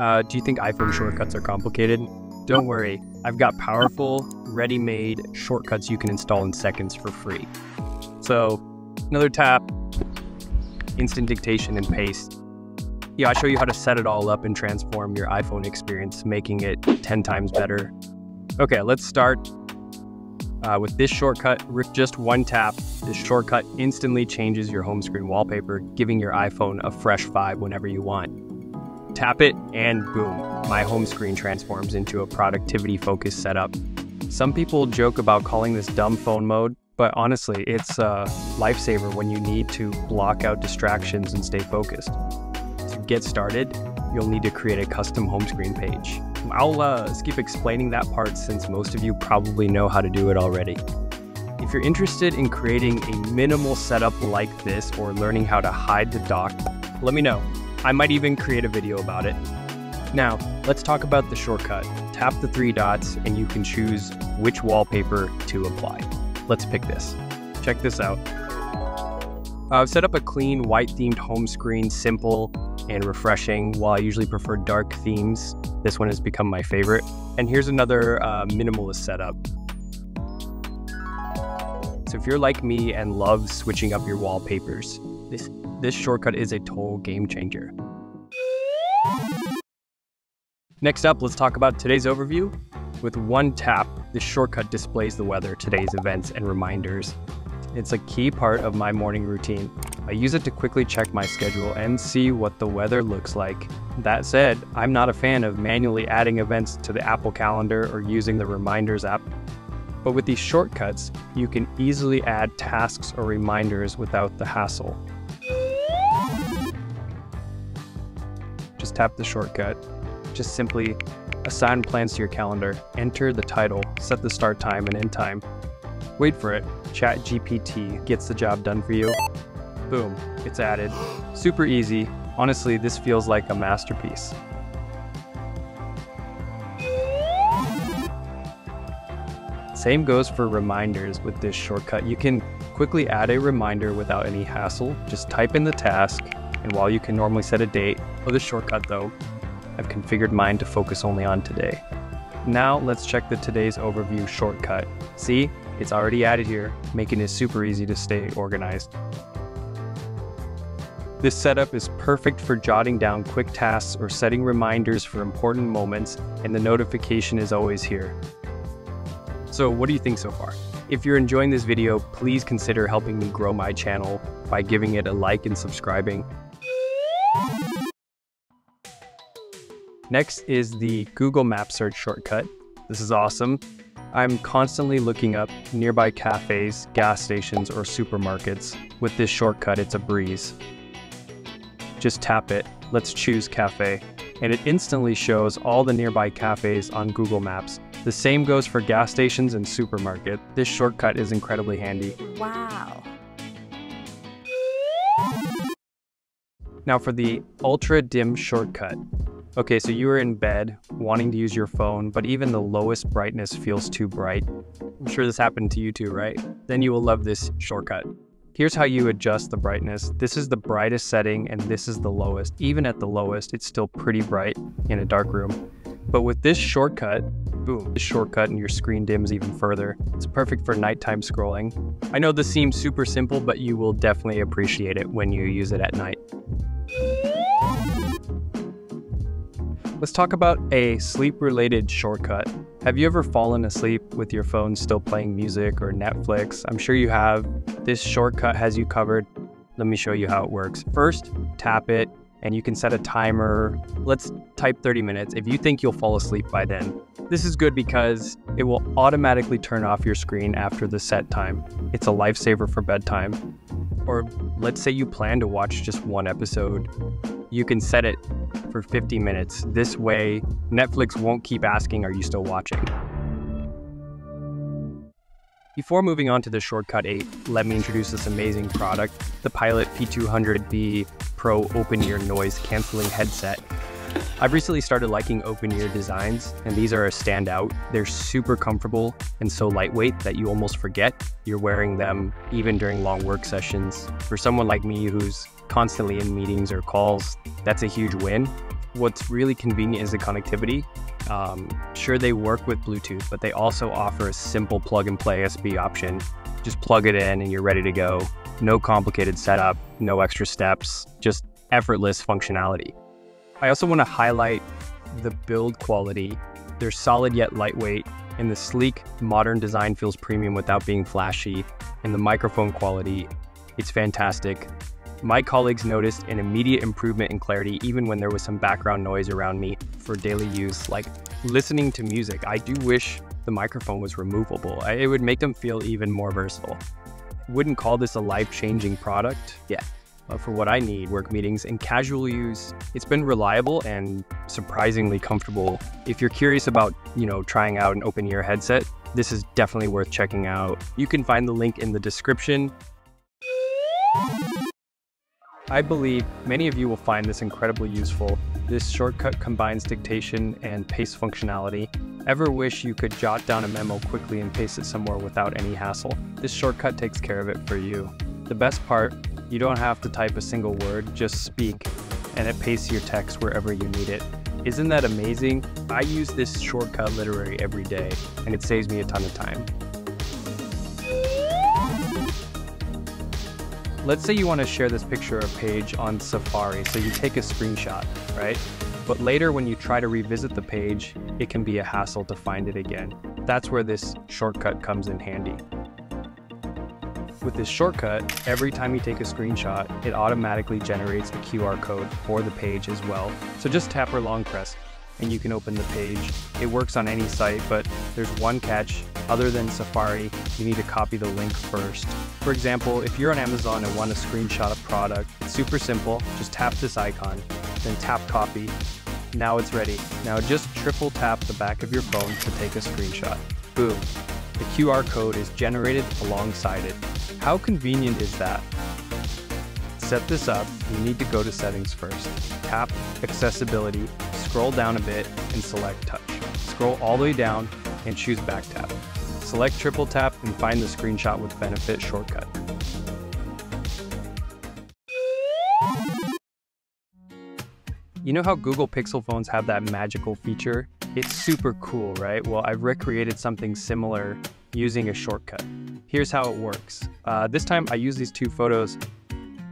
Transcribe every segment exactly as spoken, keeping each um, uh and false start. Uh, do you think iPhone shortcuts are complicated? Don't worry, I've got powerful, ready-made shortcuts you can install in seconds for free. So, another tap, instant dictation and paste. Yeah, I'll show you how to set it all up and transform your iPhone experience, making it ten times better. Okay, let's start uh, with this shortcut. With just one tap, this shortcut instantly changes your home screen wallpaper, giving your iPhone a fresh vibe whenever you want. Tap it and boom, my home screen transforms into a productivity-focused setup. Some people joke about calling this dumb phone mode, but honestly, it's a lifesaver when you need to block out distractions and stay focused. To get started, you'll need to create a custom home screen page. I'll uh, skip explaining that part since most of you probably know how to do it already. If you're interested in creating a minimal setup like this or learning how to hide the dock, let me know. I might even create a video about it. Now, let's talk about the shortcut. Tap the three dots and you can choose which wallpaper to apply. Let's pick this. Check this out. I've set up a clean white themed home screen, simple and refreshing. While I usually prefer dark themes, this one has become my favorite. And here's another uh, minimalist setup. So if you're like me and love switching up your wallpapers, this This shortcut is a total game changer. Next up, let's talk about today's overview. With one tap, this shortcut displays the weather, today's events, and reminders. It's a key part of my morning routine. I use it to quickly check my schedule and see what the weather looks like. That said, I'm not a fan of manually adding events to the Apple Calendar or using the Reminders app. But with these shortcuts, you can easily add tasks or reminders without the hassle. Just tap the shortcut. Just simply assign plans to your calendar, enter the title, set the start time and end time. Wait for it, ChatGPT gets the job done for you. Boom, it's added. Super easy. Honestly, this feels like a masterpiece. Same goes for reminders with this shortcut. You can quickly add a reminder without any hassle. Just type in the task, and while you can normally set a date, for this shortcut though, I've configured mine to focus only on today. Now let's check the today's overview shortcut. See, it's already added here, making it super easy to stay organized. This setup is perfect for jotting down quick tasks or setting reminders for important moments, and the notification is always here. So what do you think so far? If you're enjoying this video, please consider helping me grow my channel by giving it a like and subscribing. Next is the Google Maps search shortcut. This is awesome. I'm constantly looking up nearby cafes, gas stations, or supermarkets. With this shortcut, it's a breeze. Just tap it. Let's choose cafe. And it instantly shows all the nearby cafes on Google Maps. The same goes for gas stations and supermarket. This shortcut is incredibly handy. Wow. Now for the ultra dim shortcut. Okay, so you are in bed, wanting to use your phone, but even the lowest brightness feels too bright. I'm sure this happened to you too, right? Then you will love this shortcut. Here's how you adjust the brightness. This is the brightest setting and this is the lowest. Even at the lowest, it's still pretty bright in a dark room. But with this shortcut, boom, this shortcut and your screen dims even further. It's perfect for nighttime scrolling. I know this seems super simple, but you will definitely appreciate it when you use it at night. Let's talk about a sleep-related shortcut. Have you ever fallen asleep with your phone still playing music or Netflix? I'm sure you have. This shortcut has you covered. Let me show you how it works. First, tap it and you can set a timer. Let's type thirty minutes if you think you'll fall asleep by then. This is good because it will automatically turn off your screen after the set time. It's a lifesaver for bedtime. Or let's say you plan to watch just one episode. You can set it for fifty minutes. This way, Netflix won't keep asking, are you still watching? Before moving on to the shortcut eight, let me introduce this amazing product, the Pilot P two hundred B Pro open-ear noise canceling headset. I've recently started liking open-ear designs, and these are a standout. They're super comfortable and so lightweight that you almost forget you're wearing them even during long work sessions. For someone like me who's constantly in meetings or calls, that's a huge win. What's really convenient is the connectivity. Um, sure, they work with Bluetooth, but they also offer a simple plug and play U S B option. Just plug it in and you're ready to go. No complicated setup, no extra steps, just effortless functionality. I also want to highlight the build quality. They're solid yet lightweight, and the sleek, modern design feels premium without being flashy, and the microphone quality, it's fantastic. My colleagues noticed an immediate improvement in clarity even when there was some background noise around me for daily use, like listening to music. I do wish the microphone was removable. It would make them feel even more versatile. I wouldn't call this a life-changing product yet, but for what I need, work meetings and casual use, it's been reliable and surprisingly comfortable. If you're curious about, you know, trying out an open-ear headset, this is definitely worth checking out. You can find the link in the description. I believe many of you will find this incredibly useful. This shortcut combines dictation and paste functionality. Ever wish you could jot down a memo quickly and paste it somewhere without any hassle? This shortcut takes care of it for you. The best part, you don't have to type a single word, just speak, and it pastes your text wherever you need it. Isn't that amazing? I use this shortcut literally every day, and it saves me a ton of time. Let's say you want to share this picture or page on Safari, so you take a screenshot, right? But later when you try to revisit the page, it can be a hassle to find it again. That's where this shortcut comes in handy. With this shortcut, every time you take a screenshot, it automatically generates a Q R code for the page as well. So just tap or long press and you can open the page. It works on any site, but there's one catch. Other than Safari, you need to copy the link first. For example, if you're on Amazon and want to screenshot a product, it's super simple. Just tap this icon, then tap copy. Now it's ready. Now just triple tap the back of your phone to take a screenshot. Boom. The Q R code is generated alongside it. How convenient is that? To set this up, you need to go to settings first. Tap accessibility, scroll down a bit, and select touch. Scroll all the way down and choose back tap. Select triple tap and find the screenshot with benefit shortcut. You know how Google Pixel phones have that magical feature? It's super cool, right? Well, I've recreated something similar using a shortcut. Here's how it works. Uh, this time I use these two photos.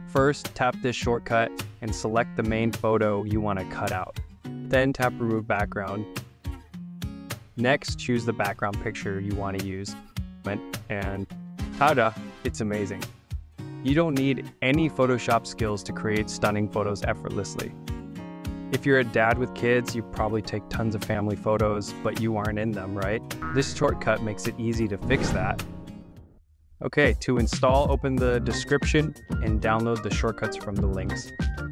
First, tap this shortcut and select the main photo you want to cut out. Then tap remove background. Next, choose the background picture you want to use, and ta-da, it's amazing. You don't need any Photoshop skills to create stunning photos effortlessly. If you're a dad with kids, you probably take tons of family photos, but you aren't in them, right? This shortcut makes it easy to fix that. Okay, to install, open the description and download the shortcuts from the links.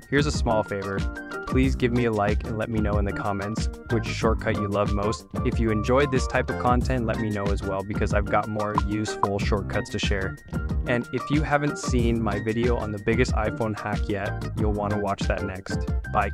Here's a small favor. Please give me a like and let me know in the comments which shortcut you love most. If you enjoyed this type of content, let me know as well, because I've got more useful shortcuts to share. And if you haven't seen my video on the biggest iPhone hack yet, you'll want to watch that next. Bye.